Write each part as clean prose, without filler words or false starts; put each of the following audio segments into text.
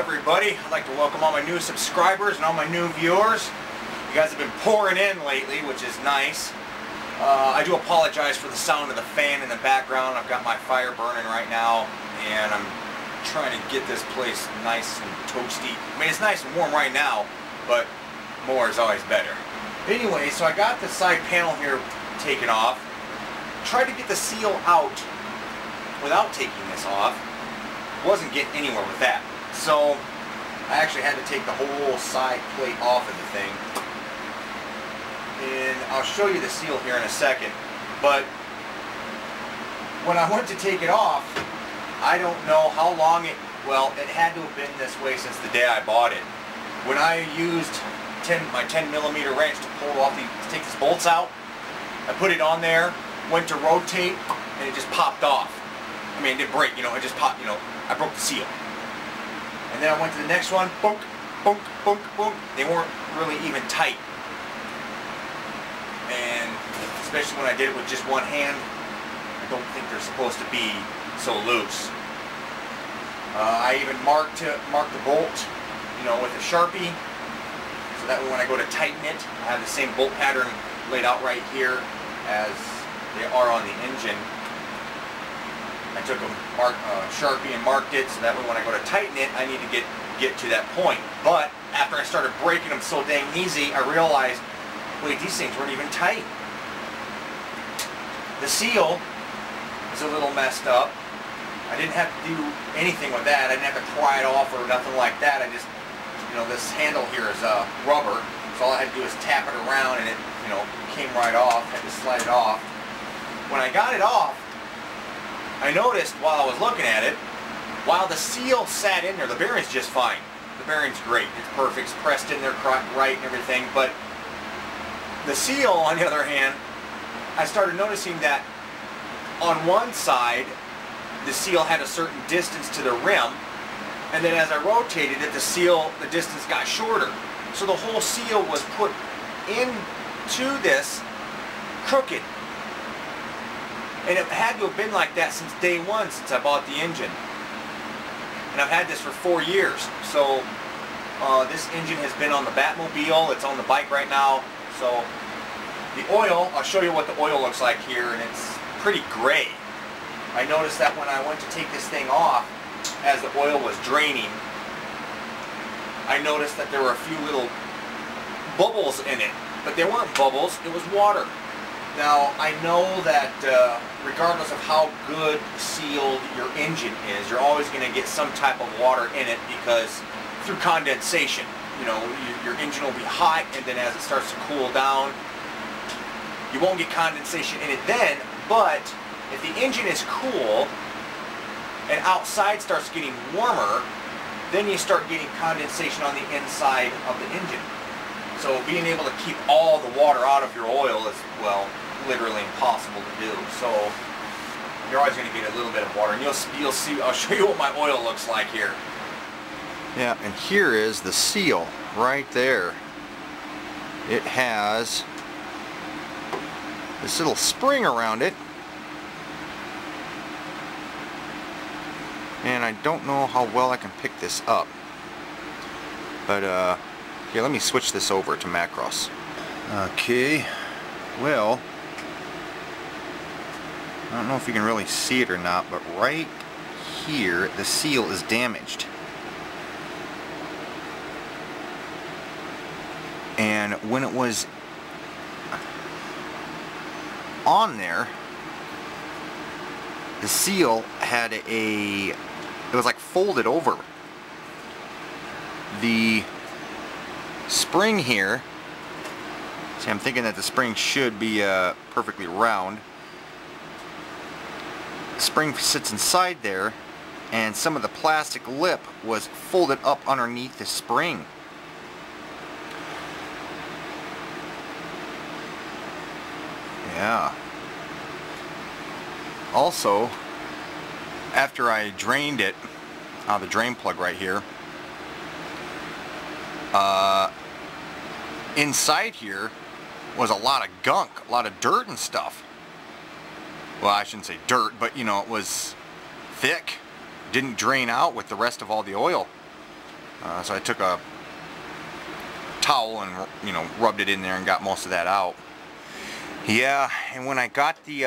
everybody. I'd like to welcome all my new subscribers and all my new viewers. You guys have been pouring in lately, which is nice. I do apologize for the sound of the fan in the background. I've got my fire burning right now, and I'm trying to get this place nice and toasty. I mean, it's nice and warm right now, but more is always better. Anyway, so I got the side panel here taken off. Tried to get the seal out without taking this off. Wasn't getting anywhere with that. So I actually had to take the whole side plate off of the thing. And I'll show you the seal here in a second. But when I went to take it off, I don't know how long it, well, it had to have been this way since the day I bought it. When I used my 10mm wrench to pull off to take these bolts out, I put it on there, went to rotate, and it just popped off. I mean, it didn't break, you know, it just popped, you know, I broke the seal. And then I went to the next one, bonk, bonk, bonk, bonk. They weren't really even tight. And especially when I did it with just one hand, I don't think they're supposed to be so loose. I even marked the bolt, you know, with a Sharpie, so that way when I go to tighten it, I have the same bolt pattern laid out right here as they are on the engine. I took a Sharpie and marked it, so that way when I go to tighten it, I need to get to that point. But after I started breaking them so dang easy, I realized, wait, these things weren't even tight. The seal is a little messed up. I didn't have to do anything with that. I didn't have to pry it off or nothing like that. I just, you know, this handle here is rubber, so all I had to do is tap it around and it, you know, came right off. I had to slide it off. When I got it off, I noticed while I was looking at it, while the seal sat in there, the bearing's just fine. The bearing's great. It's perfect. It's pressed in there right and everything. But the seal, on the other hand, I started noticing that on one side, the seal had a certain distance to the rim, and then as I rotated it, the distance got shorter. So the whole seal was put into this crooked. And it had to have been like that since day one, since I bought the engine. And I've had this for 4 years. So this engine has been on the Batmobile, it's on the bike right now. So the oil, I'll show you what the oil looks like here, and it's pretty gray. I noticed that when I went to take this thing off, as the oil was draining, I noticed that there were a few little bubbles in it, but they weren't bubbles, it was water. Now, I know that regardless of how good sealed your engine is, you're always going to get some type of water in it because through condensation, you know, your engine will be hot, and then as it starts to cool down, you won't get condensation in it then, but if the engine is cool and outside starts getting warmer, then you start getting condensation on the inside of the engine. So being able to keep all the water out of your oil is, well, literally impossible to do. So you're always going to get a little bit of water. And you'll see, I'll show you what my oil looks like here. Yeah, and here is the seal right there. It has this little spring around it. And I don't know how well I can pick this up, but here, let me switch this over to Macross. Okay, well, I don't know if you can really see it or not, but right here the seal is damaged, and when it was on there, the seal had a, it was like folded over. The spring here, see, I'm thinking that the spring should be perfectly round. The spring sits inside there, and some of the plastic lip was folded up underneath the spring. Yeah. Also, after I drained it out of the drain plug right here, inside here was a lot of gunk, a lot of dirt and stuff. Well, I shouldn't say dirt, but you know, it was thick, didn't drain out with the rest of all the oil. So I took a towel and, you know, rubbed it in there and got most of that out. Yeah, and when I got the,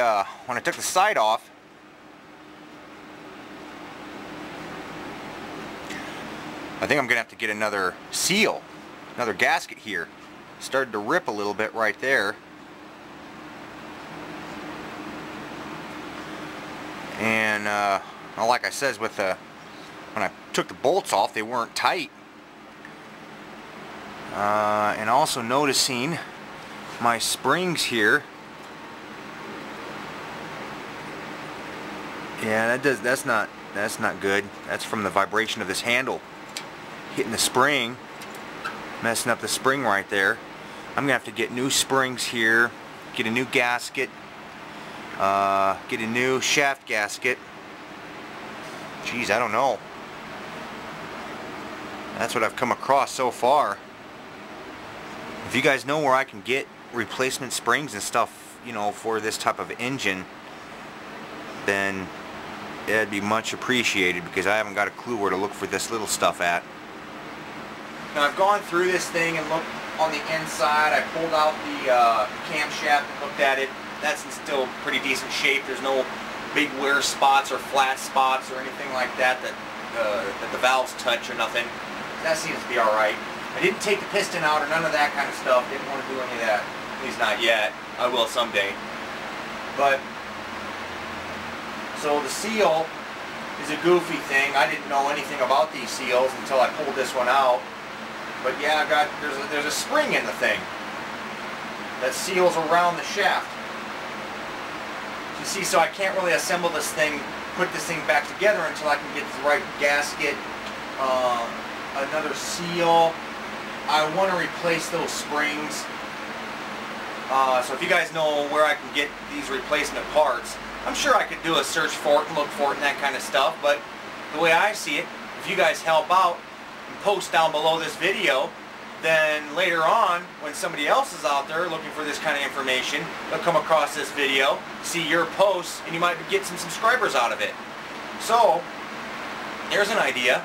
when I took the side off, I think I'm gonna have to get another seal, another gasket here. Started to rip a little bit right there. And well, like I said, with the, when I took the bolts off, they weren't tight. And also noticing my springs here. Yeah, that does. That's not good. That's from the vibration of this handle hitting the spring, messing up the spring right there. I'm gonna have to get new springs here, get a new gasket, get a new shaft gasket. Geez, I don't know. That's what I've come across so far. If you guys know where I can get replacement springs and stuff, you know, for this type of engine, then it'd be much appreciated, because I haven't got a clue where to look for this little stuff at. Now, I've gone through this thing and looked on the inside. I pulled out the camshaft and looked at it. That's in still pretty decent shape. There's no big wear spots or flat spots or anything like that that the valves touch or nothing. That seems to be all right. I didn't take the piston out or none of that kind of stuff. Didn't want to do any of that. At least not yet. I will someday. But, so the seal is a goofy thing. I didn't know anything about these seals until I pulled this one out. But yeah, I got, there's a spring in the thing that seals around the shaft. You see, so I can't really assemble this thing, put this thing back together until I can get the right gasket, another seal. I want to replace those springs, so if you guys know where I can get these replacement parts, I'm sure I could do a search for it and look for it and that kind of stuff. But the way I see it, if you guys help out and post down below this video, then later on, when somebody else is out there looking for this kind of information, they'll come across this video, see your posts, and you might get some subscribers out of it. So, there's an idea.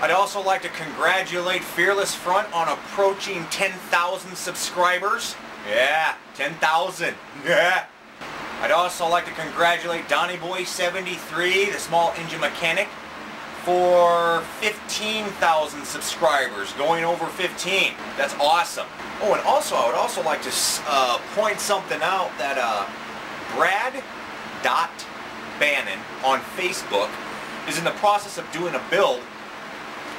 I'd also like to congratulate Fearless Front on approaching 10,000 subscribers. Yeah, 10,000. Yeah. I'd also like to congratulate Donnyboy73, the small engine mechanic, for 15,000 subscribers, going over 15. That's awesome. Oh, and also I would also like to point something out that Brad.Bannon on Facebook is in the process of doing a build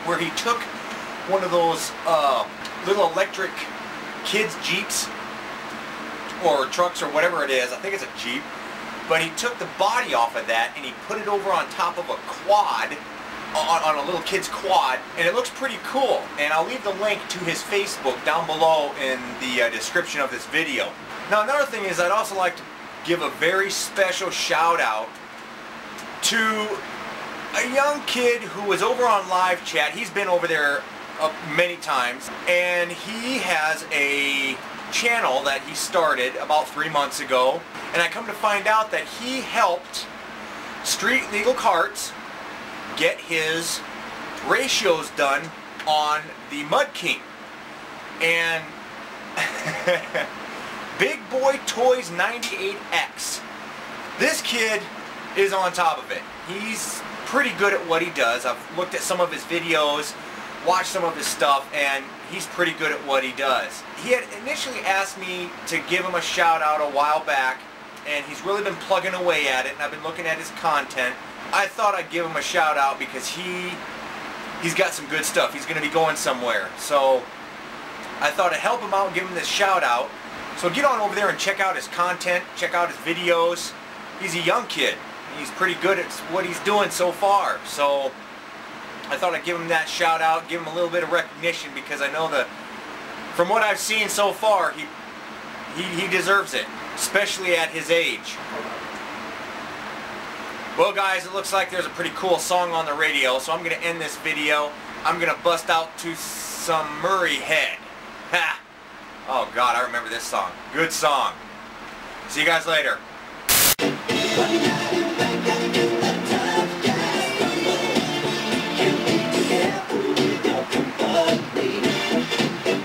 where he took one of those little electric kids' Jeeps or trucks or whatever it is. I think it's a Jeep. But he took the body off of that and he put it over on top of a quad, on a little kid's quad, and it looks pretty cool. And I'll leave the link to his Facebook down below in the description of this video. Now, another thing is, I'd also like to give a very special shout out to a young kid who was over on live chat. He's been over there many times, and he has a channel that he started about 3 months ago, and I come to find out that he helped Street Legal Carts get his ratios done on the Mud King, and Big Boy Toys 98X. This kid is on top of it. He's pretty good at what he does. I've looked at some of his videos, watched some of his stuff, and he's pretty good at what he does. He had initially asked me to give him a shout out a while back, and he's really been plugging away at it, and I've been looking at his content. I thought I'd give him a shout out because he's got some good stuff. He's going to be going somewhere. So I thought I'd help him out and give him this shout out. So get on over there and check out his content, check out his videos. He's a young kid. He's pretty good at what he's doing so far. So I thought I'd give him that shout out, give him a little bit of recognition, because I know that from what I've seen so far, he deserves it, especially at his age. Well, guys, it looks like there's a pretty cool song on the radio, so I'm going to end this video. I'm going to bust out to some Murray Head. Ha! Oh, God, I remember this song. Good song. See you guys later.